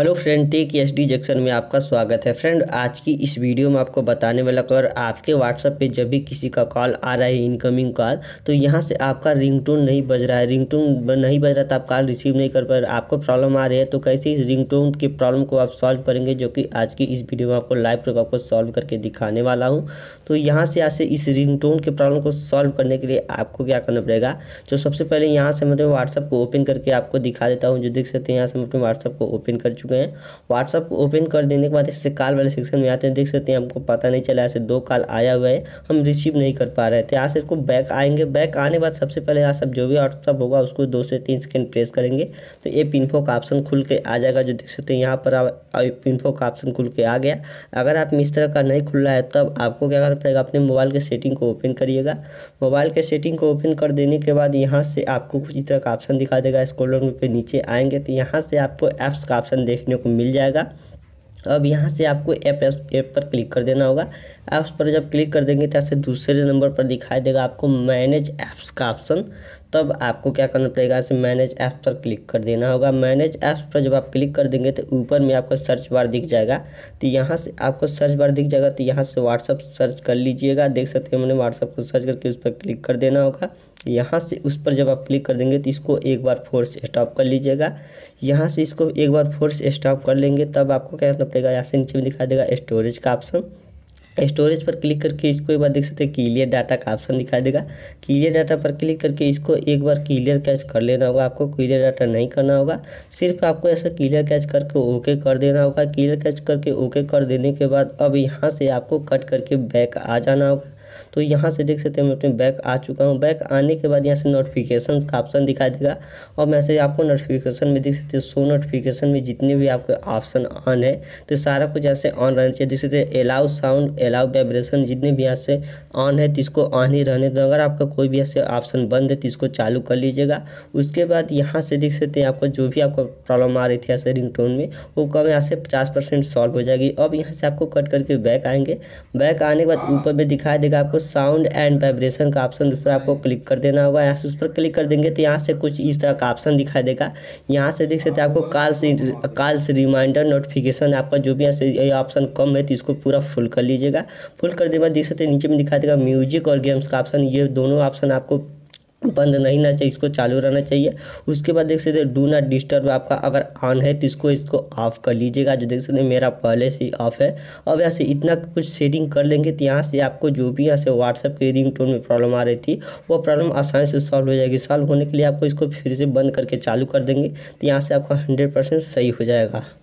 Hello friend, tech SD junction में आपका स्वागत है। फ्रेंड, आज की इस वीडियो में आपको बताने वाला अगर आपके व्हाट्सएप पे जब भी किसी का कॉल आ रहा है, इनकमिंग कॉल, तो यहाँ से आपका रिंगटोन नहीं बज रहा है, रिंगटोन नहीं बज रहा तो आप कॉल रिसीव नहीं कर पा रहे, आपको प्रॉब्लम आ रही है। तो कैसे इस रिंगटोन की प्रॉब्लम को आप सॉल्व करेंगे, जो कि आज की इस वीडियो में आपको लाइव प्रूफ आपको सॉल्व करके दिखाने वाला हूँ। तो यहाँ से इस रिंगटोन के प्रॉब्लम को सॉल्व करने के लिए आपको क्या करना पड़ेगा, तो सबसे पहले यहाँ से मैं व्हाट्सएप को ओपन करके आपको दिखा देता हूँ। जो देख सकते हैं यहाँ से मैं अपने व्हाट्सएप को ओपन कर हैं। व्हाट्सएप को ओपन कर देने के बाद इससे कॉल वाले सेक्शन में आते हैं। देख सकते हैं हमको पता नहीं चला, ऐसे दो कॉल आया हुआ है, हम रिसीव नहीं कर पा रहे थे। यहाँ से बैक आएंगे, बैक आने के बाद सबसे पहले यहाँ सब जो भी व्हाट्सएप होगा उसको 2 से 3 सेकंड प्रेस करेंगे तो ये इन्फो का ऑप्शन खुल के आ जाएगा। जो देख सकते हैं यहाँ पर आप इन्फो का ऑप्शन खुल के आ गया। अगर आप इस तरह का नहीं खुल रहा है तब आपको क्या करना पड़ेगा, अपने मोबाइल के सेटिंग को ओपन करिएगा। मोबाइल के सेटिंग को ओपन कर देने के बाद यहाँ से आपको कुछ इस तरह का ऑप्शन दिखा देगा। स्क्रॉल डाउन पे नीचे आएंगे तो यहाँ से आपको ऐप्स का ऑप्शन देखने को मिल जाएगा। अब यहाँ से आपको ऐप पर क्लिक कर देना होगा। ऐप्स पर जब क्लिक कर देंगे तो ऐसे दूसरे नंबर पर दिखाई देगा आपको मैनेज ऐप्स का ऑप्शन। तब आपको क्या करना पड़ेगा, ऐसे मैनेज ऐप्स पर क्लिक कर देना होगा। मैनेज ऐप्स पर जब आप क्लिक कर देंगे तो ऊपर में आपको सर्च बार दिख जाएगा। तो यहाँ से आपको सर्च बार दिख जाएगा तो यहाँ से व्हाट्सअप सर्च कर लीजिएगा। देख सकते हैं मैंने व्हाट्सअप को सर्च करके उस पर क्लिक कर देना होगा। यहाँ से उस पर जब आप क्लिक कर देंगे तो इसको एक बार फोर्स स्टॉप कर लीजिएगा। यहाँ से इसको एक बार फोर्स स्टॉप कर लेंगे तब आपको क्या करना पड़ेगा, यहाँ से नीचे में दिखा देगा स्टोरेज का ऑप्शन। स्टोरेज पर क्लिक करके इसको एक बार देख सकते हैं क्लियर डाटा का ऑप्शन दिखाई देगा। क्लियर डाटा पर क्लिक करके इसको एक बार क्लियर कैच कर लेना होगा। आपको क्लियर डाटा नहीं करना होगा, सिर्फ आपको ऐसा क्लियर कैच करके ओके कर देना होगा। क्लियर कैच करके ओके कर देने के बाद अब यहाँ से आपको कट करके बैक आ जाना होगा। तो यहाँ से देख सकते हैं मैं अपने बैक आ चुका हूँ। बैक आने के बाद यहाँ से नोटिफिकेशन का ऑप्शन दिखाई देगा और मैं से आपको नोटिफिकेशन में देख सकते हैं शो नोटिफिकेशन में जितने भी आपके ऑप्शन ऑन है तो सारा कुछ यहाँ से ऑन रहना चाहिए। देख सकते हैं अलाउ साउंड, अलाउ वाइब्रेशन, जितने भी यहाँ से ऑन है तो इसको ऑन ही रहने दो। अगर आपका कोई भी ऐसे ऑप्शन बंद है तो इसको चालू कर लीजिएगा। उसके बाद यहाँ से देख सकते हैं आपको जो भी आपको प्रॉब्लम आ रही थी ऐसे रिंगटोन में वो कम यहाँ से 50% सॉल्व हो जाएगी। अब यहाँ से आपको कट करके बैक आएंगे। बैक आने के बाद ऊपर में दिखाई देगा आपको साउंड एंड वाइब्रेशन का ऑप्शन, उस पर आपको क्लिक कर देना होगा। यहाँ से उस पर क्लिक कर देंगे तो यहाँ से कुछ इस तरह का ऑप्शन दिखाई देगा। यहाँ से देख सकते हैं आपको कॉल्स रिमाइंडर नोटिफिकेशन, आपका जो भी यहाँ से ऑप्शन कम है तो इसको पूरा फुल कर लीजिएगा। फुल कर देने बाद देख सकते हैं नीचे में दिखाई देगा म्यूजिक और गेम्स का ऑप्शन। ये दोनों ऑप्शन आपको बंद नहीं रहना चाहिए, इसको चालू रहना चाहिए। उसके बाद देख सकते हैं डू नॉट डिस्टर्ब आपका अगर ऑन है तो इसको ऑफ कर लीजिएगा। जो देख सकते हैं मेरा पहले से ही ऑफ है। अब यहाँ से इतना कुछ सेटिंग कर लेंगे तो यहाँ से आपको जो भी यहाँ से व्हाट्सएप के रिंगटोन में प्रॉब्लम आ रही थी वो प्रॉब्लम आसानी से सॉल्व हो जाएगी। सॉल्व होने के लिए आपको इसको फिर से बंद करके चालू कर देंगे तो यहाँ से आपका 100% सही हो जाएगा।